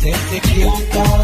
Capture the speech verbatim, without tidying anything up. Take you down.